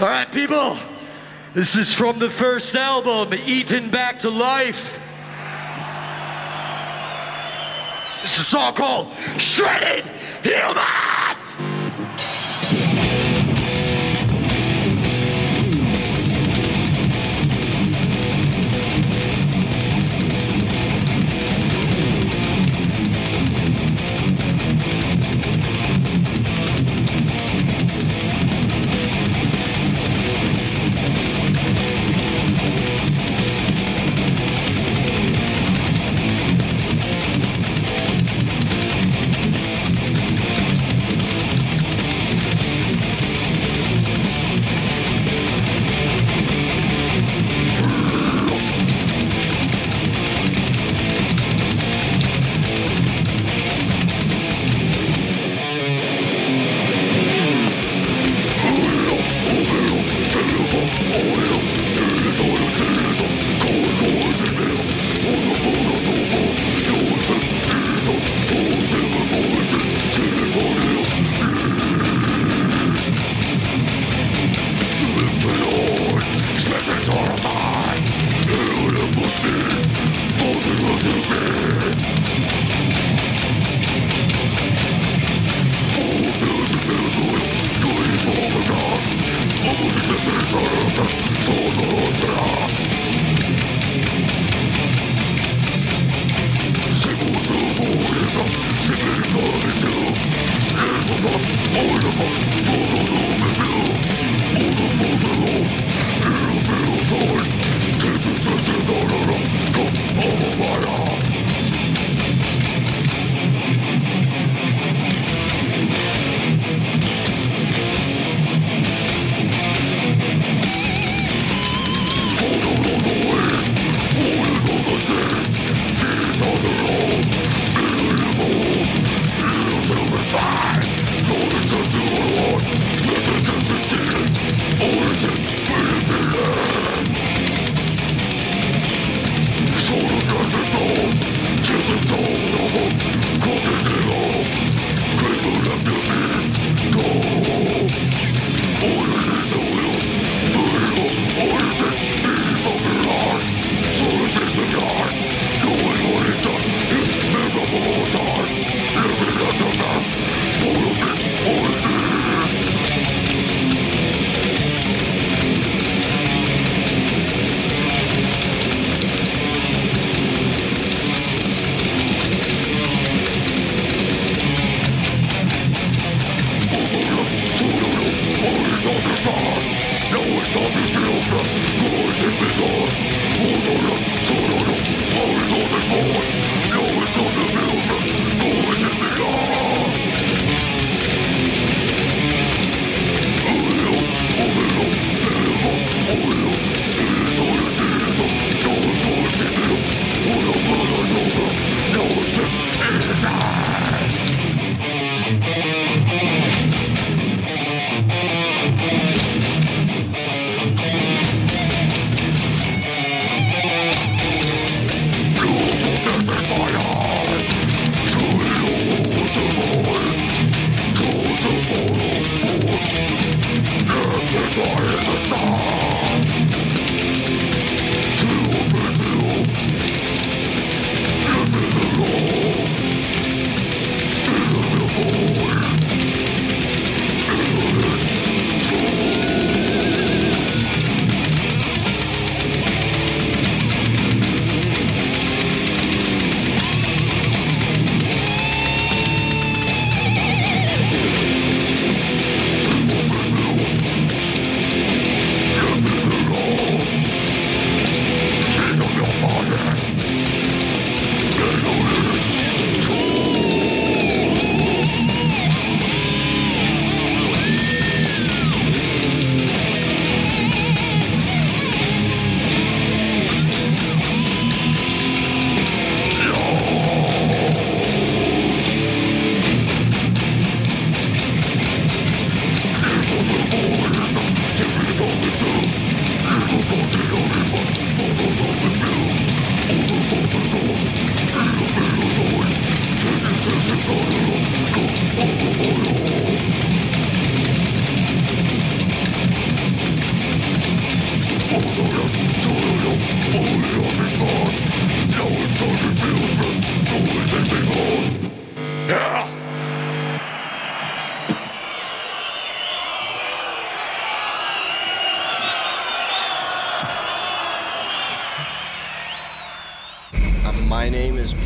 All right, people, this is from the first album, Eaten Back to Life. This is a song called Shredded Humans!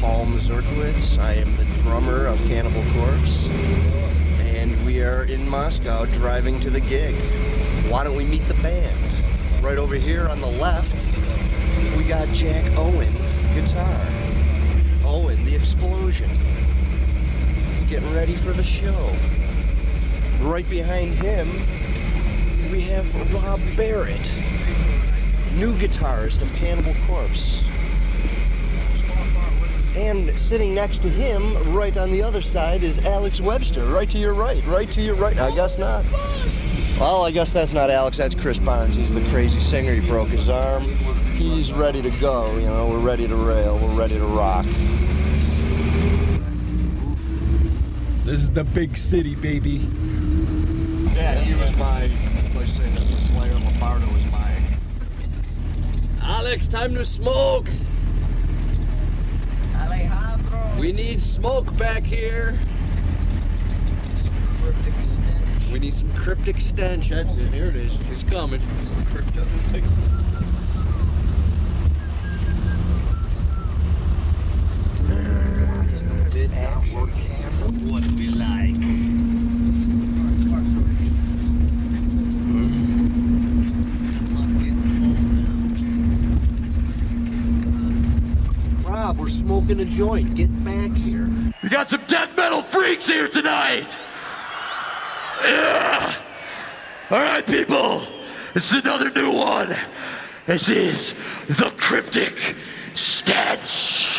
Paul Mazurkiewicz. I am the drummer of Cannibal Corpse, and we are in Moscow driving to the gig. Why don't we meet the band? Right over here on the left, we got Jack Owen, guitar. Owen, the explosion. He's getting ready for the show. Right behind him, we have Rob Barrett, new guitarist of Cannibal Corpse. And sitting next to him, right on the other side, is Alex Webster. Right to your right, right to your right. I guess not. Well, I guess that's not Alex, that's Chris Barnes. He's the crazy singer. He broke his arm. He's ready to go, you know. We're ready to rail. We're ready to rock. This is the big city, baby. Yeah, he was my, let's say, that was Slayer. Lombardo was my... Alex, time to smoke! We need smoke back here. We need some cryptic stench. That's it. Here it is. It's coming. Some cryptic stench. What we like. Rob, we're smoking a joint. Get back here. We got some death metal freaks here tonight. Yeah. All right, people, this is another new one. This is the cryptic stench.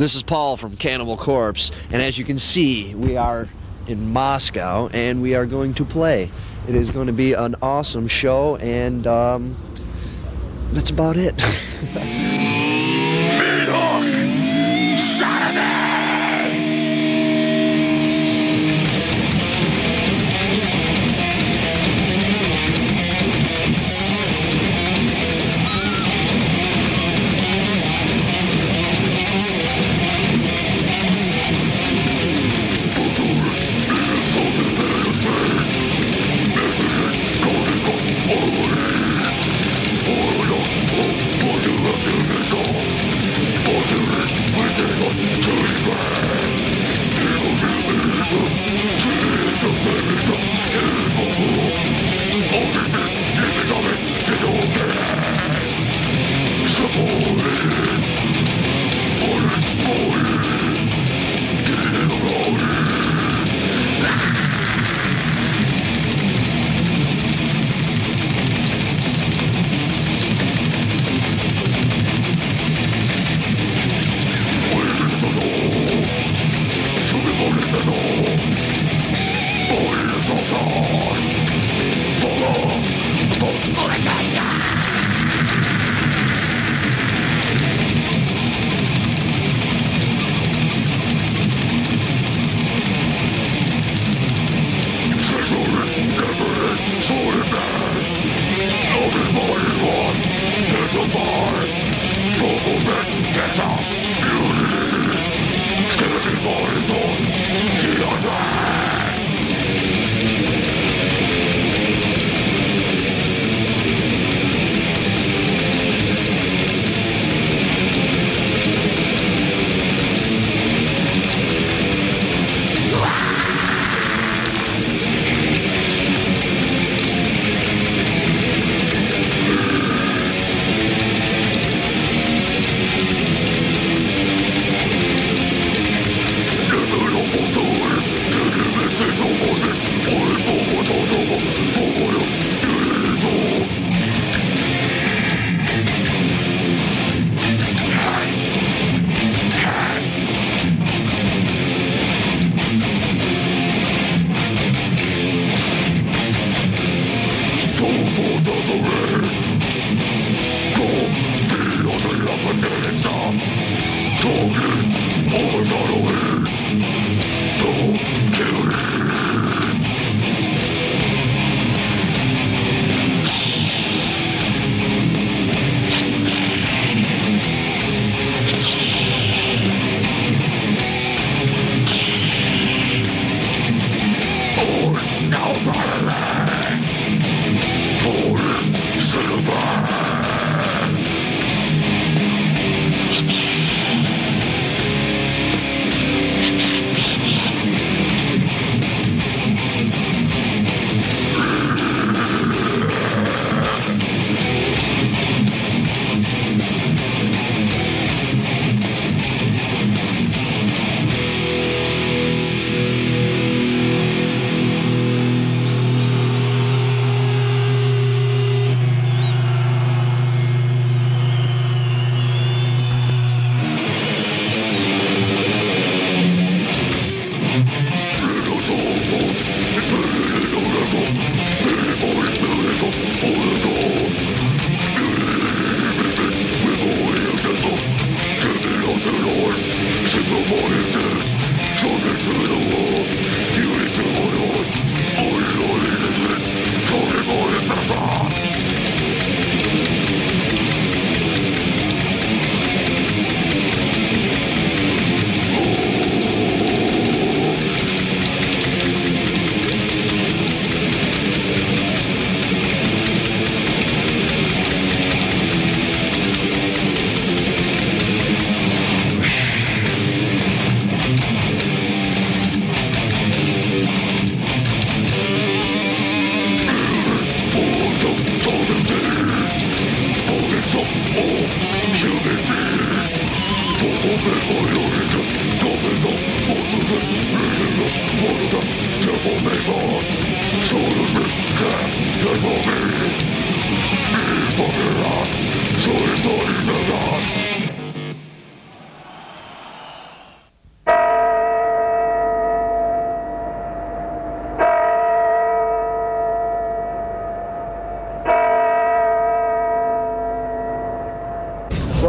This is Paul from Cannibal Corpse, and as you can see, we are in Moscow, and we are going to play. It is going to be an awesome show, and that's about it.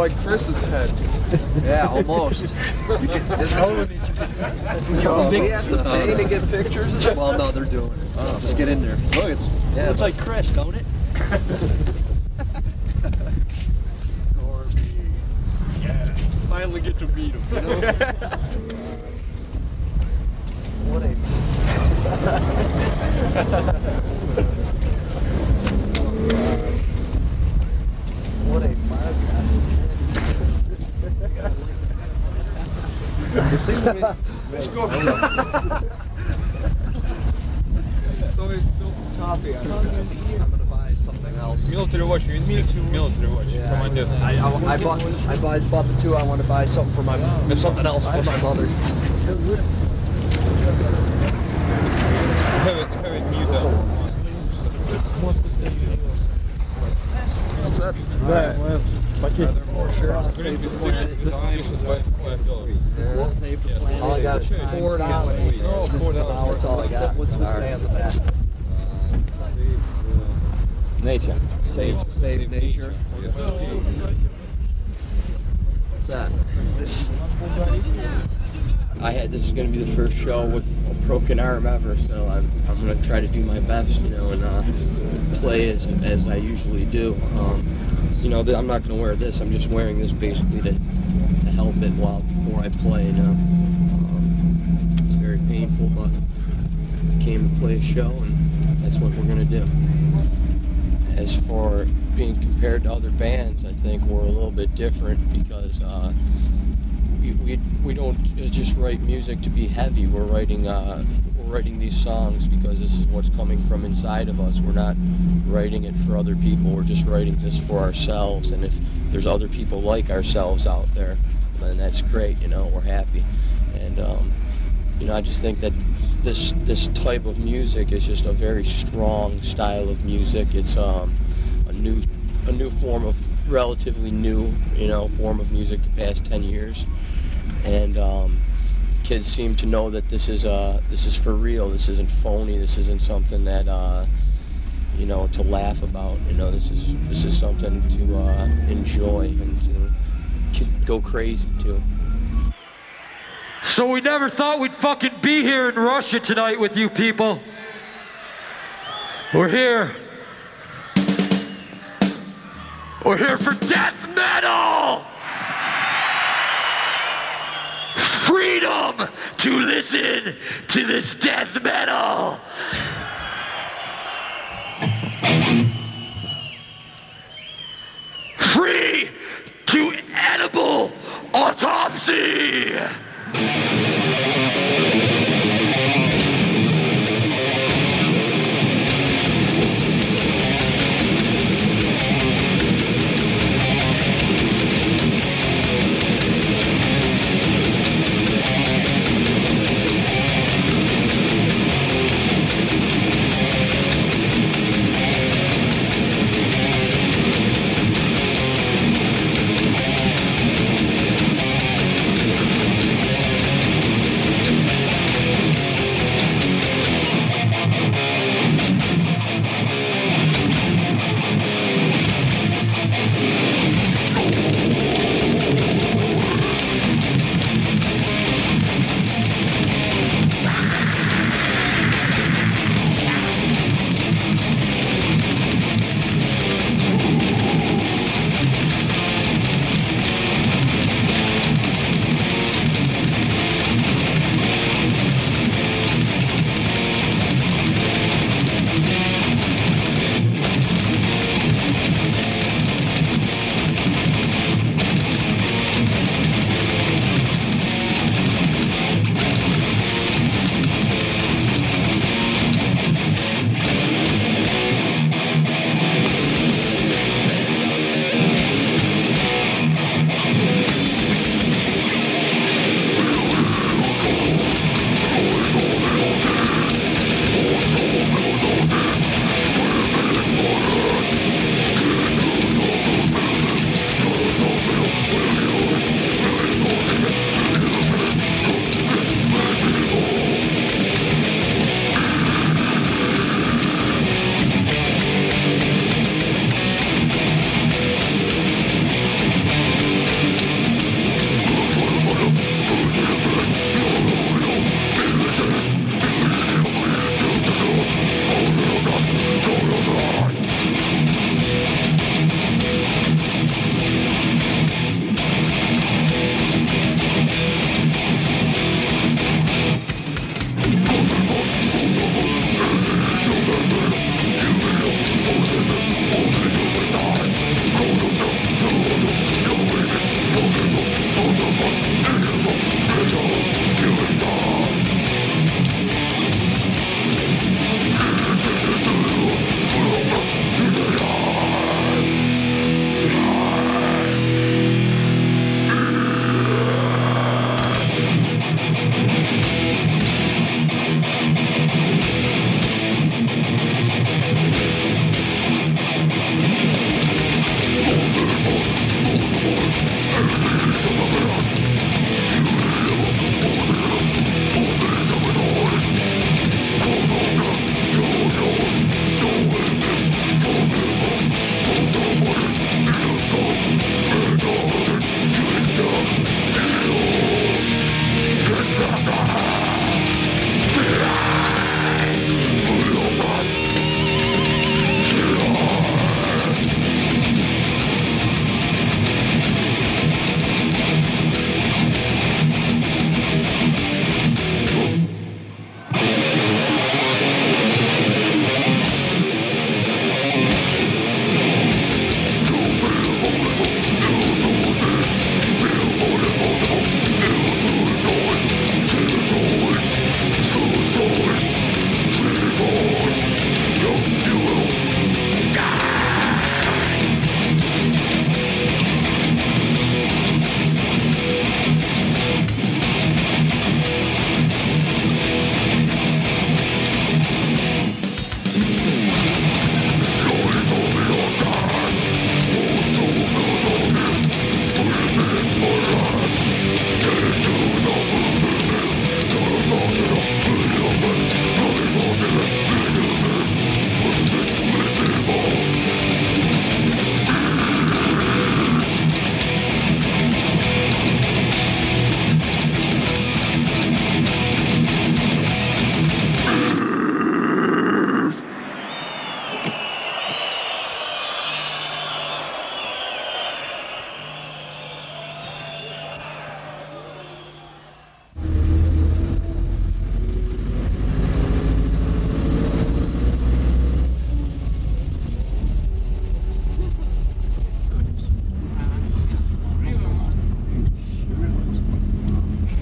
like Chris's head. Yeah, almost. There's no one. Do we have to pay to get pictures? Well, no, they're doing it. So just get in there. Look, it's, yeah, it's like Chris, don't it? Yeah. Finally get to meet him. You know? What a... What a mad. Let's go. Somebody spilled some coffee on I'm gonna buy something else. Military watch, you need military watch. Yeah, come on, this. I bought the two. I want to buy something for my something else for my mother. Have it mute up. Set. Right. Well, all I got is $4. That's all I got. What's the say on the back? Nature. Save nature. What's that? This. This is going to be the first show with a broken arm ever, so I'm going to try to do my best, you know, and play as I usually do. You know, I'm not going to wear this. I'm just wearing this basically to help it while before I play. You know, it's very painful, but I came to play a show, and that's what we're going to do. As for being compared to other bands, I think we're a little bit different because. We don't just write music to be heavy. We're writing we're writing these songs because this is what's coming from inside of us. We're not writing it for other people. We're just writing this for ourselves. And if there's other people like ourselves out there, then that's great. You know, we're happy. And you know, I just think that this type of music is just a very strong style of music. It's a new form of. Relatively new, you know, form of music the past 10 years, and the kids seem to know that this is for real. This isn't phony. This isn't something that you know, to laugh about. You know, this is something to enjoy and to go crazy to. So we never thought we'd fucking be here in Russia tonight with you people. We're here. We're here for death metal! Freedom to listen to this death metal! Free to edible autopsy!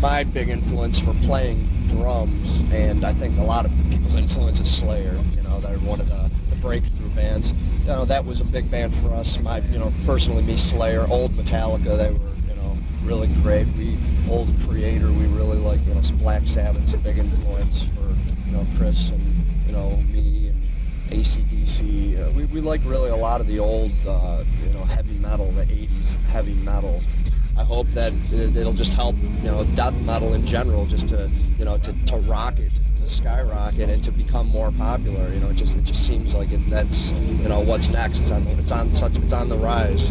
my big influence for playing drums, and I think a lot of people's influence is Slayer. You know, they're one of the breakthrough bands. You know, that was a big band for us. My, you know, personally, me, Slayer, old Metallica, they were, you know, really great. We, old Creator, we really like, you know, Black Sabbath's a big influence for, you know, Chris and, you know, me and AC/DC. We like really a lot of the old, you know, heavy metal, the 80s heavy metal. I hope that it'll just help, you know, death metal in general, just to, you know, to rocket, to skyrocket, and to become more popular. You know, it just seems like it, that's, you know, what's next. It's on the rise.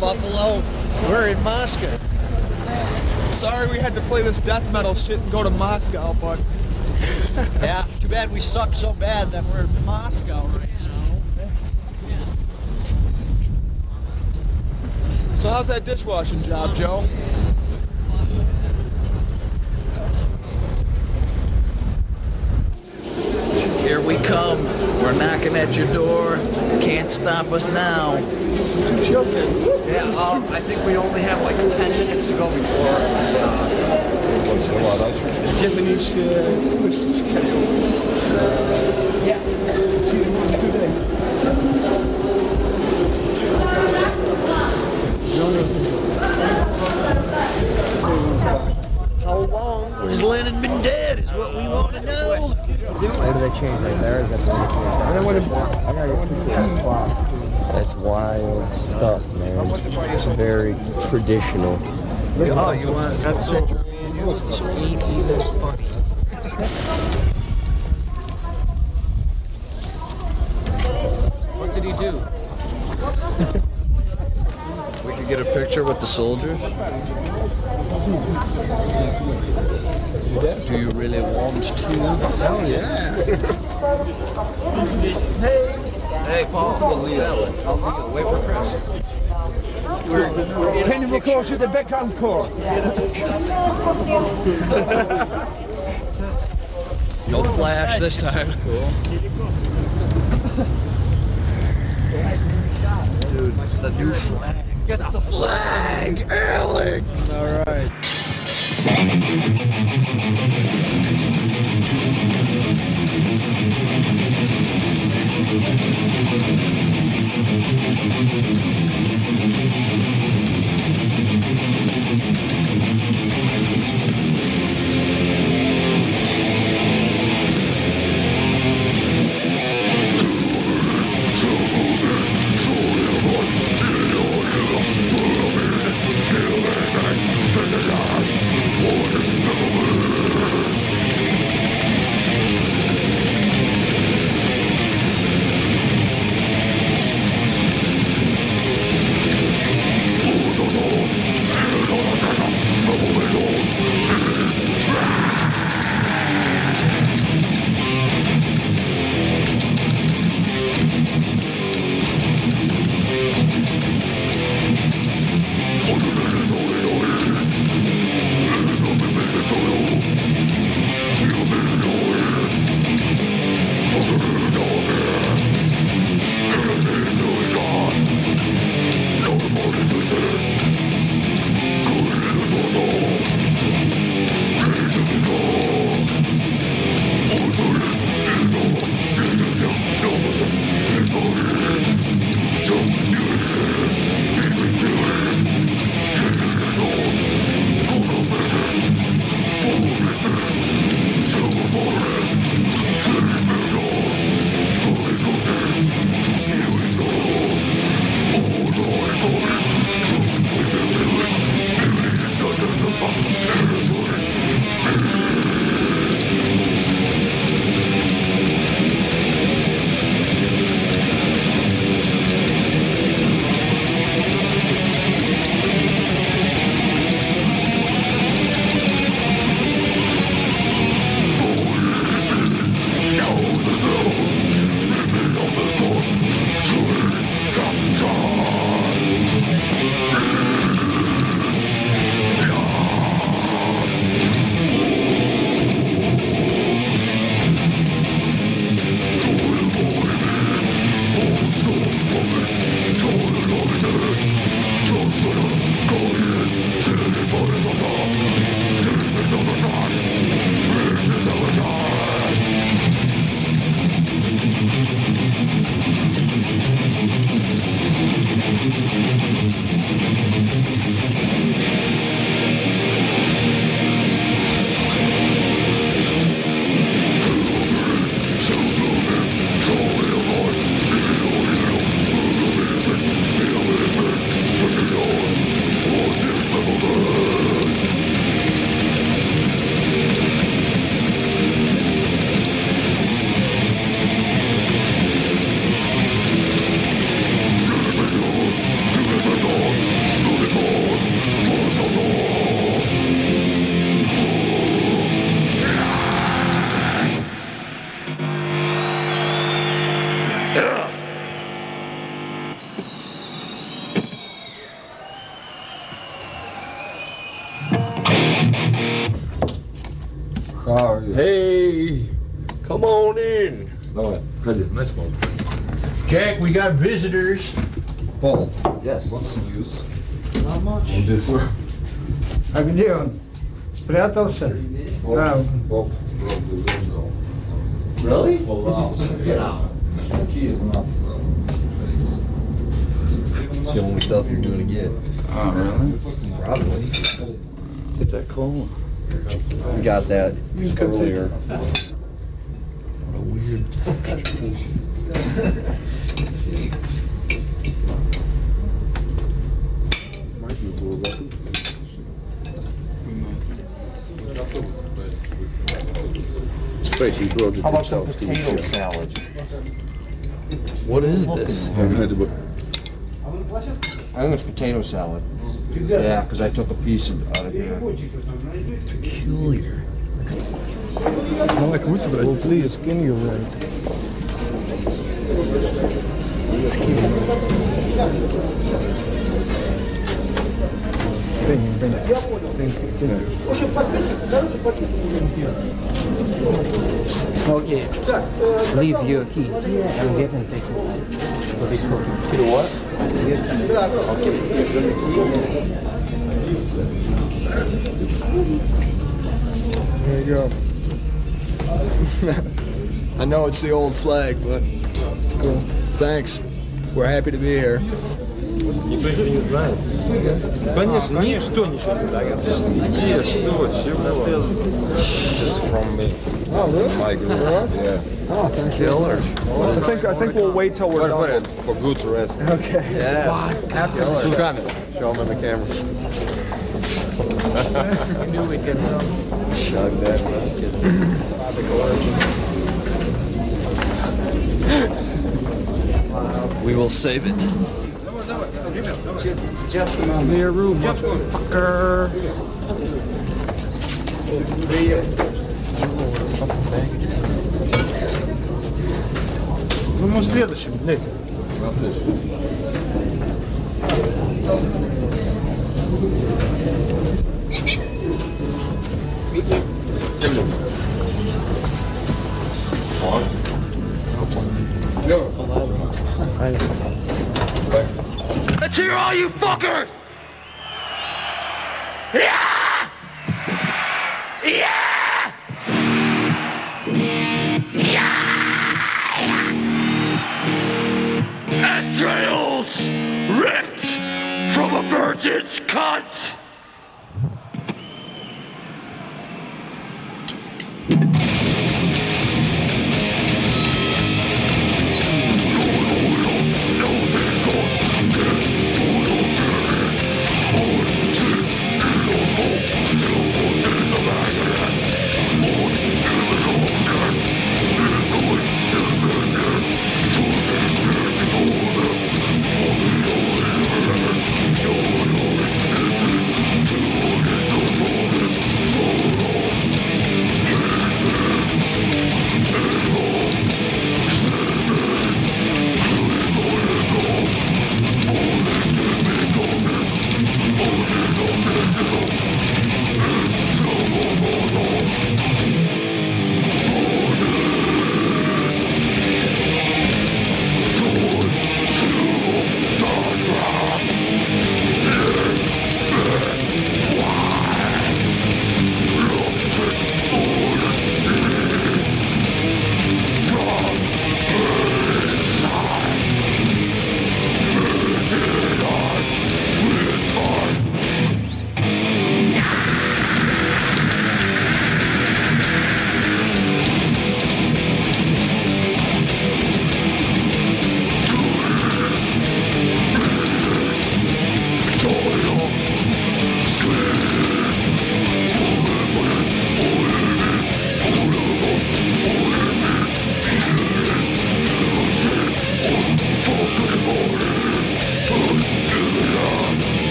Buffalo. We're in Moscow. Sorry we had to play this death metal shit and go to Moscow, but... yeah, too bad we suck so bad that we're in Moscow right now. So how's that dishwashing job, Joe? Here we come. We're knocking at your door. Can't stop us now. Yeah, I think we only have like 10 minutes to go before. How long has Lennon been dead is what we want to know. Where do they change right there? Is that the I gotta get That's wild stuff, man. It's very traditional. Oh, you want to... That's so... What did he do? We could get a picture with the soldiers. Do you really want to? Hell yeah. Hey, Paul, we'll leave that one. I'll wait for Chris. We're Cannibal Corpse with the background core. No flash this time. Cool. Dude, the new flag. Get the flag, Alex! All right. How are you? Hey, come on in. No, nice one. Jack, we got visitors. Paul. Yes. What's the news? Not much. This one. А где он? Спрятался? Да. Really? Get out. He is not. It's the only stuff you're doing again. Oh, really? Probably. Get that cola. We got that earlier. What a weird It's crazy, he brought it himself to potato salad. What is this? I haven't had it. I think it's potato salad. Yeah, because I took a piece out of here. Peculiar. I like much of it. Hopefully it's skinnier than Okay. Leave your key. I'm getting taken. You know what? Okay. There you go. I know it's the old flag, but it's cool. Thanks. We're happy to be here. Just from me. Oh, really? My group. Yeah. Oh, thank you. Killer. I think we'll wait till we're done. For good rest. Okay. Yeah. After we're done. Show them in the camera. We knew we'd get some. Shug that one. We will save it. Just a moment. Your room, motherfucker. Ну, следующим, блядь. Let's hear all you fuckers! Yeah! Yeah! Yeah! Entrails ripped from a virgin's cunt!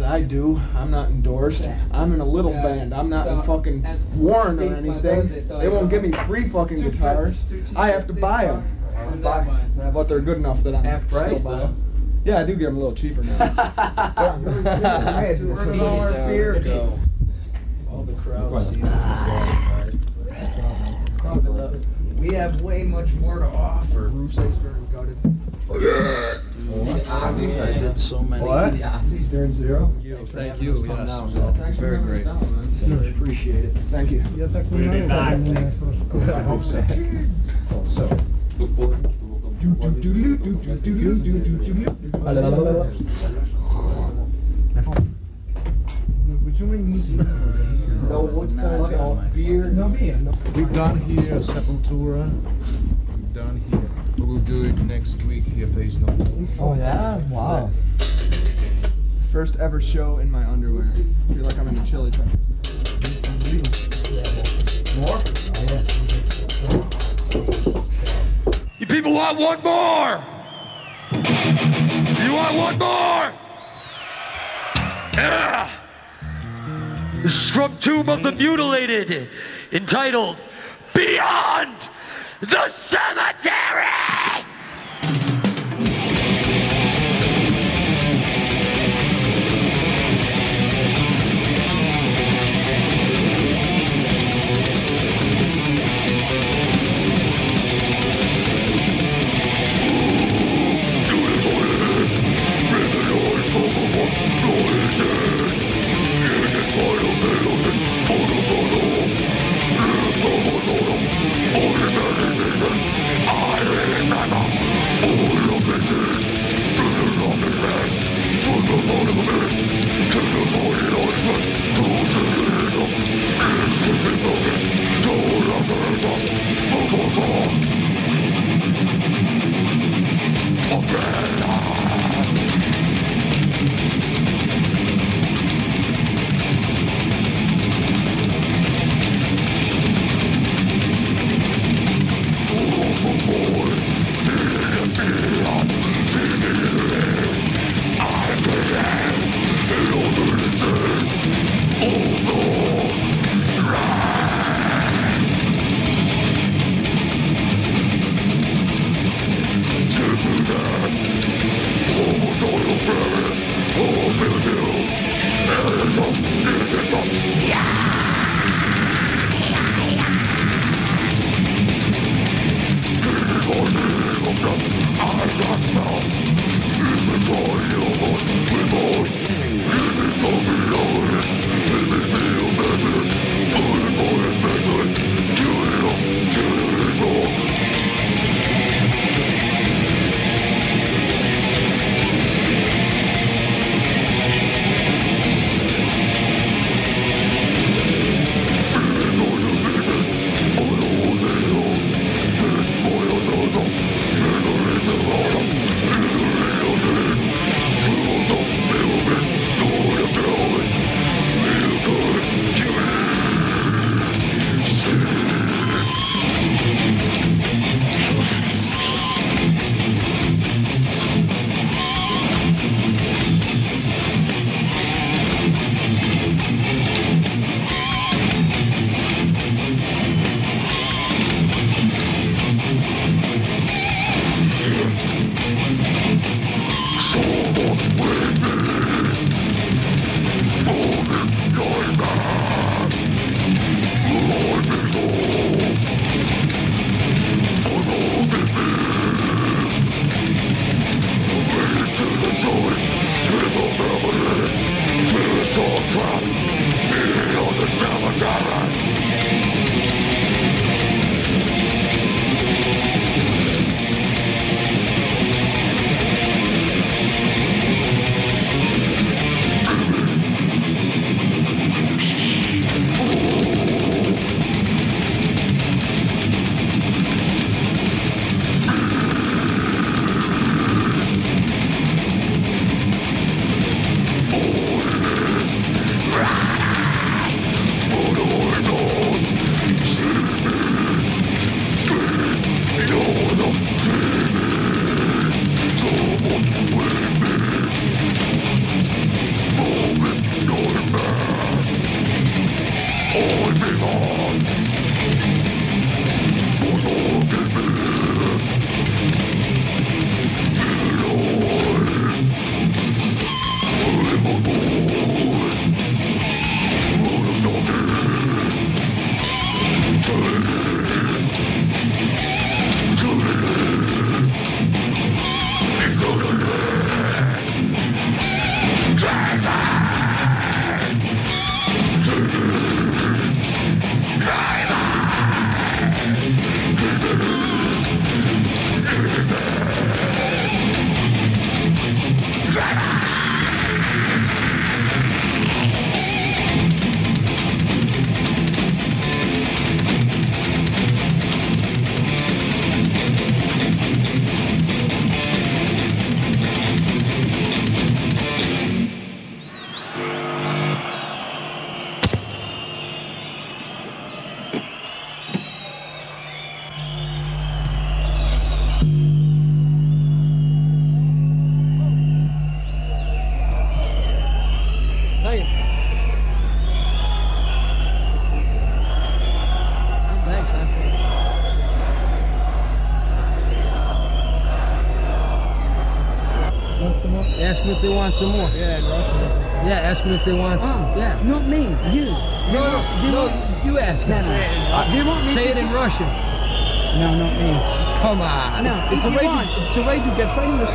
I do. I'm not endorsed. Yeah. I'm in a little band. I'm not in fucking Warren or anything. They won't give me free fucking guitars. I have to buy them. But they're good enough that I have to still buy them. Yeah, I do get them a little cheaper now. All the crowds. We have way much more to offer. Russo's dirty gutted. I did so many. What? Darren Zero. Thank you. Thanks very great. I appreciate it. Thank you. We'll be back. I hope so. Also. No, what kind of beer? No beer. We've done here Sepultura. We've done here. We will do it next week here, Face No. Oh yeah? Wow. First ever show in my underwear. I feel like I'm in a chili time. More? Oh, yeah. You people want one more! You want one more! Yeah! This is from Tomb of the Mutilated, entitled Beyond The Cemetery! I all belong. But all can be alone. If they want some more. Yeah, in Russian. Yeah, ask them if they want some. Oh, yeah. Not me, you. No, you ask them. No. Say it in Russian. No, not me. Come on. No, it's a way to get famous.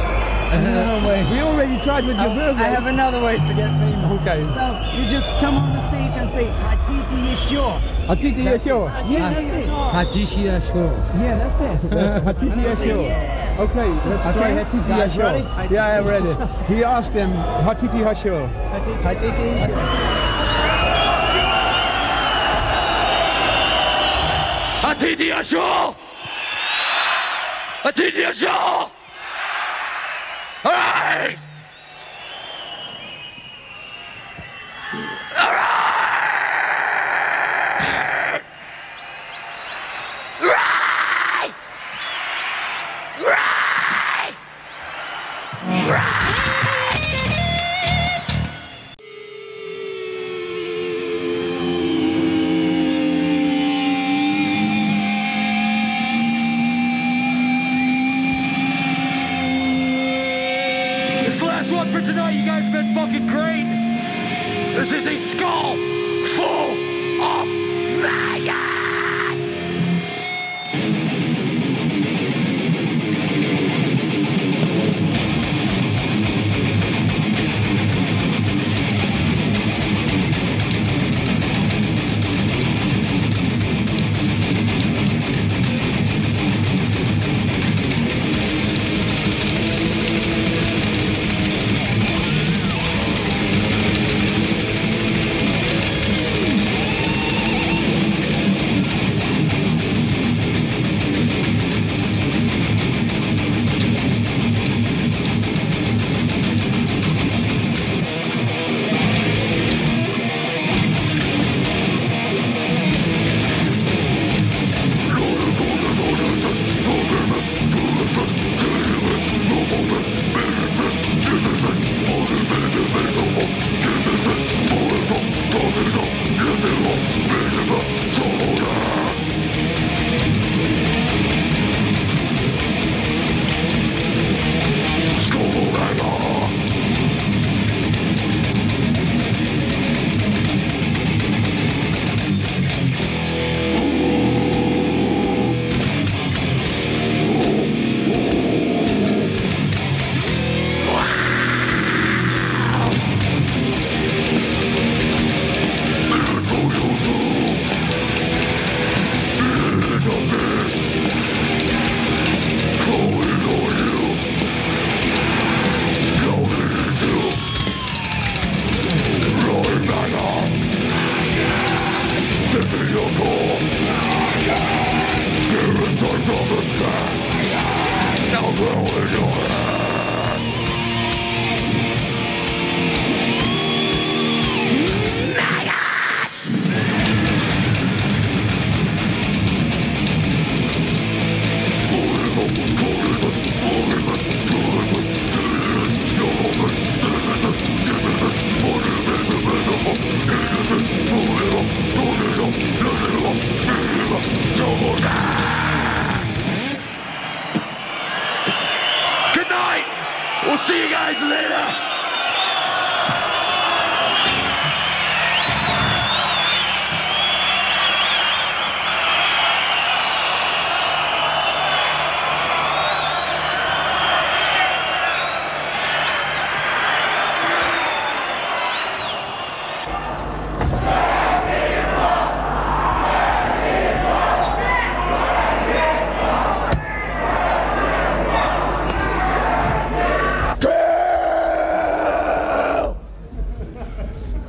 No way. We already tried with your birthday. I have another way to get famous. Okay. So, you just come on the stage and say, Hatiti Yeshua. Hatiti Yeshua. Yeah, that's it. Hatiti Yeshua. Yeah, that's it. Hatiti Yeshua. Okay, let's try Hatiti Hasho. Yeah, I read it. He asked him, Hatiti Hasho. Hatiti Hasho. Hatiti Hasho. Hatiti Hasho. All right. All right. Good night. We'll see you guys later.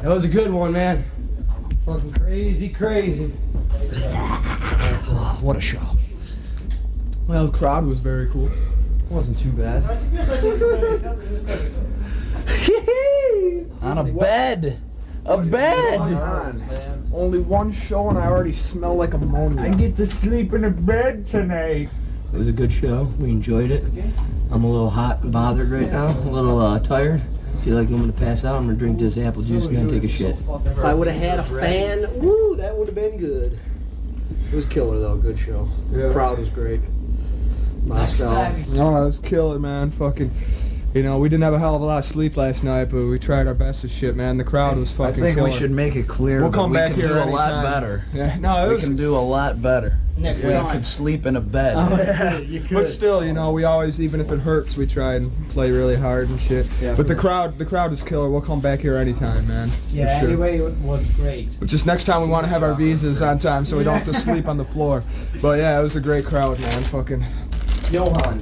That was a good one, man. Fucking crazy, crazy. What a show. Well, the crowd was very cool. It wasn't too bad. On a bed. A bed! On. Only one show and I already smell like ammonia. I get to sleep in a bed tonight. It was a good show. We enjoyed it. I'm a little hot and bothered right now. A little tired. I feel like I'm gonna pass out. I'm gonna drink this apple juice and then take a shit. If I would have had a fan, woo, that would have been good. It was killer though, good show. Yeah. The crowd was great. Moscow. No, it was killer, man. Fucking, you know, we didn't have a hell of a lot of sleep last night, but we tried our best as shit, man. The crowd was fucking killer. I think we should make it clear we'll come back here a lot better. Yeah, no, we can do a lot better. Next time. You could sleep in a bed. Oh, yeah. You could. But still, you know, we always, even if it hurts, we try and play really hard and shit. Yeah, but the crowd is killer. We'll come back here anytime, man. Yeah, sure. Anyway, it was great. But just next time we want to have our visas on time so we don't have to sleep on the floor. But yeah, it was a great crowd, man. Fucking. Johan.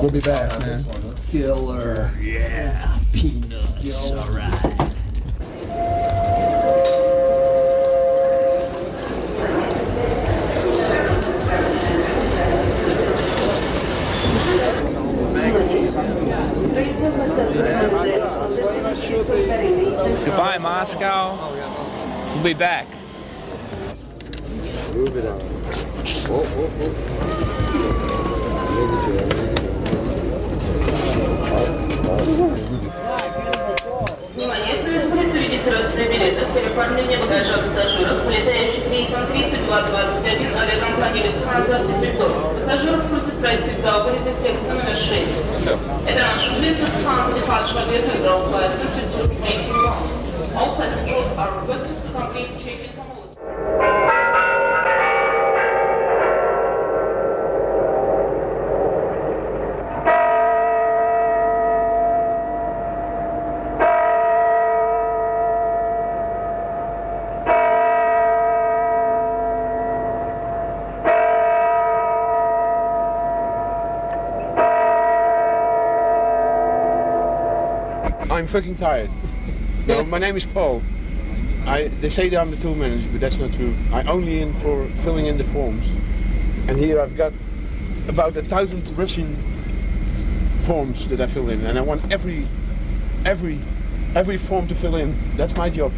We'll be back, man. Killer. Yeah. Peanuts. All right. Goodbye, Moscow. We'll be back. Move it up. Whoa, whoa, whoa. All passengers are requested to complete check-in. I'm fucking tired. No, my name is Paul. They say that I'm the tour manager, but that's not true. I'm only in for filling in the forms. And here I've got about 1,000 Russian forms that I fill in, and I want every form to fill in. That's my job.